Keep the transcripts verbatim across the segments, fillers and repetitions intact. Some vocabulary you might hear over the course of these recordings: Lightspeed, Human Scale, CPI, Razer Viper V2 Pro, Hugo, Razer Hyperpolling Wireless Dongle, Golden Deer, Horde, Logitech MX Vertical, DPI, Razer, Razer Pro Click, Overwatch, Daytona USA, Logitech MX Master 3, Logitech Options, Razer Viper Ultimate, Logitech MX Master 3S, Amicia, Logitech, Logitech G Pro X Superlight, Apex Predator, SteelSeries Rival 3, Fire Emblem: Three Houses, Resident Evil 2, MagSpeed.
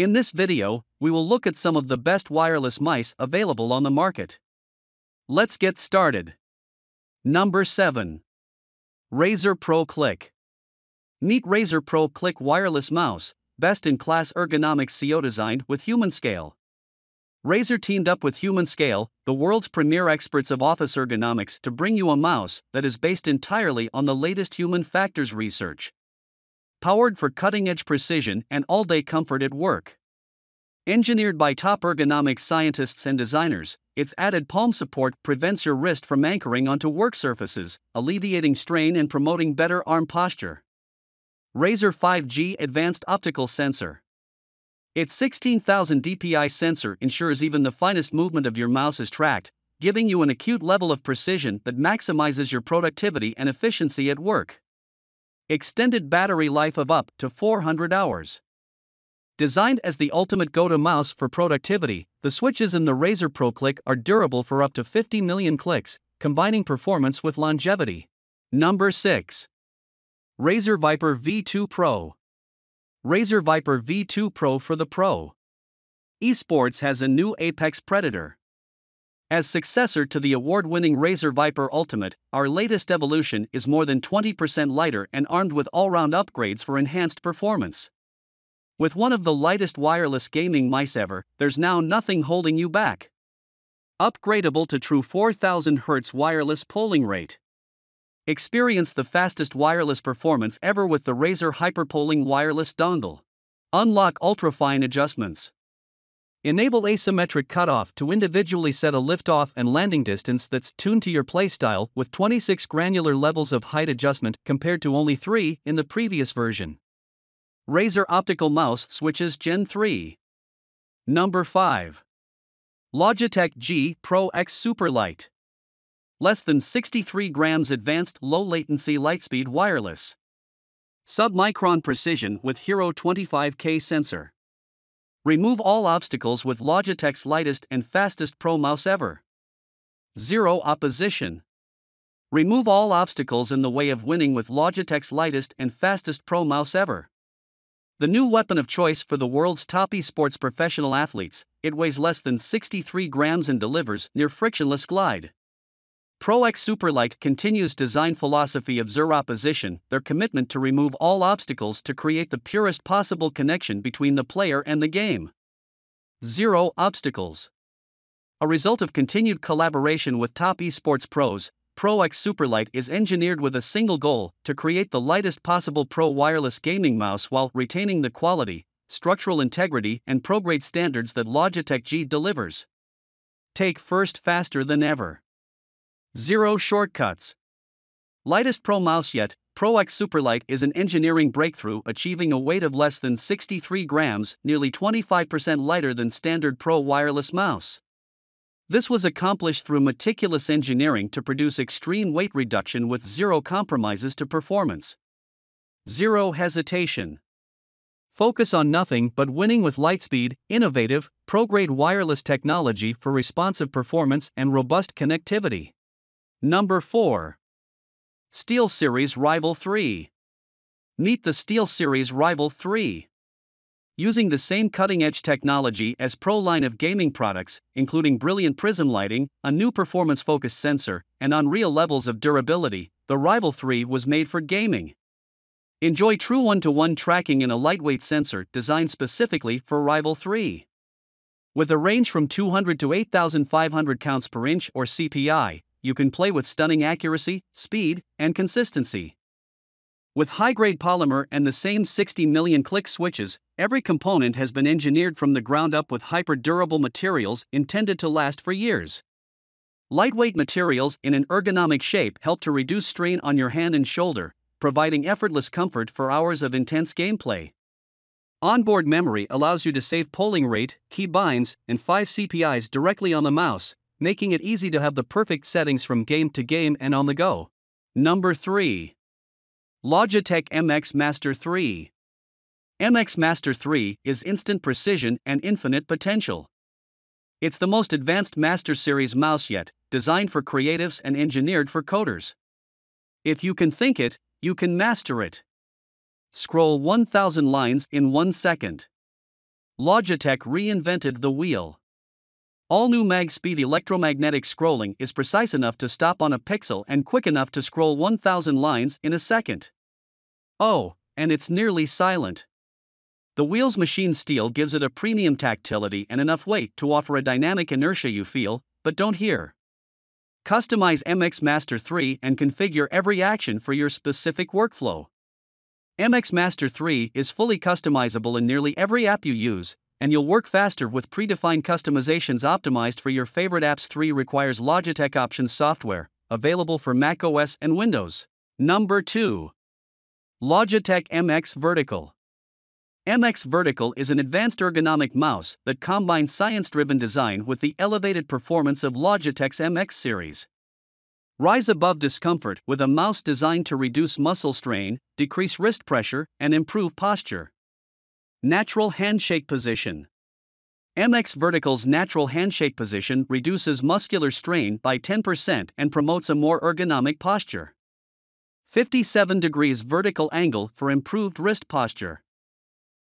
In this video, we will look at some of the best wireless mice available on the market. Let's get started. Number seven. Razer Pro Click. Neat Razer Pro Click wireless mouse, best-in-class ergonomics co-designed with Human Scale. Razer teamed up with Human Scale, the world's premier experts of office ergonomics, to bring you a mouse that is based entirely on the latest human factors research. Powered for cutting-edge precision and all-day comfort at work. Engineered by top ergonomics scientists and designers, its added palm support prevents your wrist from anchoring onto work surfaces, alleviating strain and promoting better arm posture. Razer five G Advanced Optical Sensor. Its sixteen thousand D P I sensor ensures even the finest movement of your mouse is tracked, giving you an acute level of precision that maximizes your productivity and efficiency at work. Extended battery life of up to four hundred hours. Designed as the ultimate go-to mouse for productivity, the switches in the Razer Pro Click are durable for up to fifty million clicks, combining performance with longevity. Number six. Razer Viper V two Pro. Razer Viper V two Pro for the Pro. Esports has a new Apex Predator. As successor to the award-winning Razer Viper Ultimate, our latest evolution is more than twenty percent lighter and armed with all-round upgrades for enhanced performance. With one of the lightest wireless gaming mice ever, there's now nothing holding you back. Upgradable to true four thousand hertz wireless polling rate. Experience the fastest wireless performance ever with the Razer Hyperpolling Wireless Dongle. Unlock ultra-fine adjustments. Enable asymmetric cutoff to individually set a liftoff and landing distance that's tuned to your playstyle with twenty-six granular levels of height adjustment compared to only three in the previous version. Razer Optical Mouse Switches Gen three. Number five. Logitech G Pro X Superlight. Less than sixty-three grams advanced low-latency Lightspeed wireless. Submicron precision with Hero twenty-five K sensor. Remove all obstacles with Logitech's lightest and fastest Pro mouse ever. Zero opposition. Remove all obstacles in the way of winning with Logitech's lightest and fastest Pro mouse ever. The new weapon of choice for the world's top esports professional athletes, it weighs less than sixty-three grams and delivers near frictionless glide. Pro X Superlight continues design philosophy of zero opposition, their commitment to remove all obstacles to create the purest possible connection between the player and the game. Zero obstacles. A result of continued collaboration with top esports pros, Pro X Superlight is engineered with a single goal, to create the lightest possible pro wireless gaming mouse while retaining the quality, structural integrity and pro-grade standards that Logitech G delivers. Take first faster than ever. Zero shortcuts. Lightest pro mouse yet, Pro X Superlight is an engineering breakthrough achieving a weight of less than sixty-three grams, nearly twenty-five percent lighter than standard pro wireless mouse. This was accomplished through meticulous engineering to produce extreme weight reduction with zero compromises to performance. Zero hesitation. Focus on nothing but winning with Lightspeed, innovative, pro-grade wireless technology for responsive performance and robust connectivity. Number four. SteelSeries Rival three. Meet the SteelSeries Rival three. Using the same cutting-edge technology as Pro line of gaming products, including brilliant prism lighting, a new performance-focused sensor, and unreal levels of durability, the Rival three was made for gaming. Enjoy true one-to-one tracking in a lightweight sensor designed specifically for Rival three. With a range from two hundred to eighty-five hundred counts per inch or C P I, you can play with stunning accuracy, speed, and consistency. With high-grade polymer and the same sixty million click switches, every component has been engineered from the ground up with hyper-durable materials intended to last for years. Lightweight materials in an ergonomic shape help to reduce strain on your hand and shoulder, providing effortless comfort for hours of intense gameplay. Onboard memory allows you to save polling rate, key binds, and five C P Is directly on the mouse, making it easy to have the perfect settings from game to game and on the go. Number three. Logitech M X Master three. M X Master three is instant precision and infinite potential. It's the most advanced Master Series mouse yet, designed for creatives and engineered for coders. If you can think it, you can master it. Scroll one thousand lines in one second. Logitech reinvented the wheel. All new MagSpeed electromagnetic scrolling is precise enough to stop on a pixel and quick enough to scroll one thousand lines in a second. Oh, and it's nearly silent. The wheel's machined steel gives it a premium tactility and enough weight to offer a dynamic inertia you feel, but don't hear. Customize M X Master three and configure every action for your specific workflow. M X Master three is fully customizable in nearly every app you use, and you'll work faster with predefined customizations optimized for your favorite apps. three requires Logitech Options software, available for macOS and Windows. Number two. Logitech M X Vertical. M X Vertical is an advanced ergonomic mouse that combines science-driven design with the elevated performance of Logitech's M X series. Rise above discomfort with a mouse designed to reduce muscle strain, decrease wrist pressure, and improve posture. Natural handshake position. M X Vertical's natural handshake position reduces muscular strain by ten percent and promotes a more ergonomic posture. fifty-seven degrees vertical angle for improved wrist posture.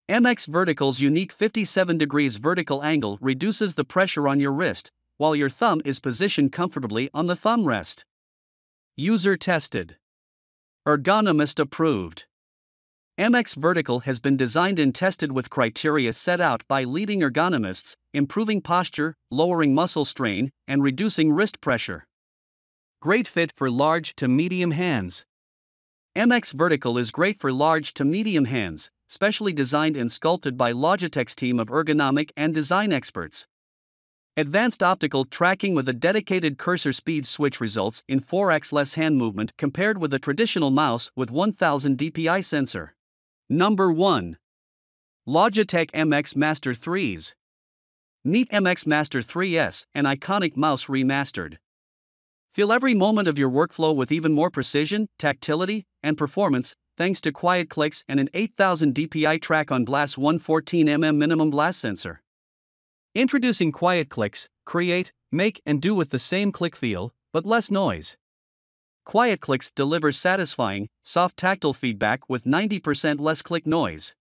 M X Vertical's unique fifty-seven degrees vertical angle reduces the pressure on your wrist, while your thumb is positioned comfortably on the thumb rest. User tested. Ergonomist approved. M X Vertical has been designed and tested with criteria set out by leading ergonomists, improving posture, lowering muscle strain, and reducing wrist pressure. Great fit for large to medium hands. M X Vertical is great for large to medium hands, specially designed and sculpted by Logitech's team of ergonomic and design experts. Advanced optical tracking with a dedicated cursor speed switch results in four times less hand movement compared with a traditional mouse with one thousand D P I sensor. Number one. Logitech M X Master three S. Meet M X Master three S, an iconic mouse remastered. Feel every moment of your workflow with even more precision, tactility, and performance, thanks to quiet clicks and an eight thousand D P I track on glass one hundred fourteen millimeter minimum blast sensor. Introducing quiet clicks, create, make, and do with the same click feel, but less noise. Quiet clicks deliver satisfying, soft tactile feedback with ninety percent less click noise.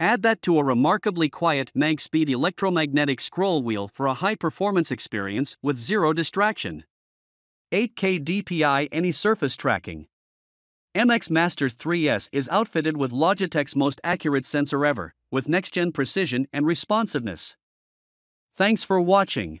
Add that to a remarkably quiet MagSpeed electromagnetic scroll wheel for a high-performance experience with zero distraction. eight K D P I any surface tracking. M X Master three S is outfitted with Logitech's most accurate sensor ever, with next-gen precision and responsiveness. Thanks for watching.